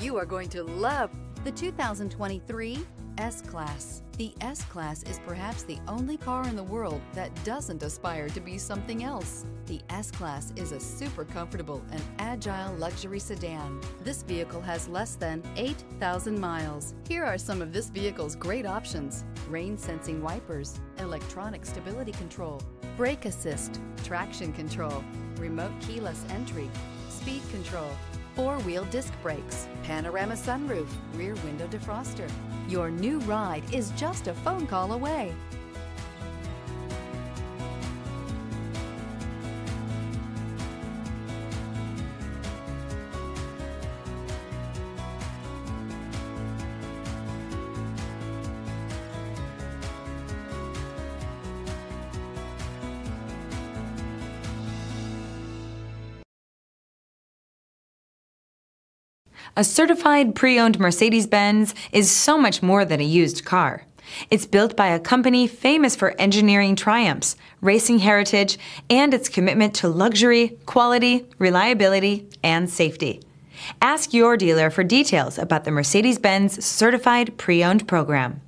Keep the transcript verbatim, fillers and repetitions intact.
You are going to love the two thousand twenty-three S-Class. The S-Class is perhaps the only car in the world that doesn't aspire to be something else. The S-Class is a super comfortable and agile luxury sedan. This vehicle has less than eight thousand miles. Here are some of this vehicle's great options: rain-sensing wipers, electronic stability control, brake assist, traction control, remote keyless entry, speed control, four-wheel disc brakes, panorama sunroof, rear window defroster. Your new ride is just a phone call away. A certified pre-owned Mercedes-Benz is so much more than a used car. It's built by a company famous for engineering triumphs, racing heritage, and its commitment to luxury, quality, reliability, and safety. Ask your dealer for details about the Mercedes-Benz Certified Pre-Owned Program.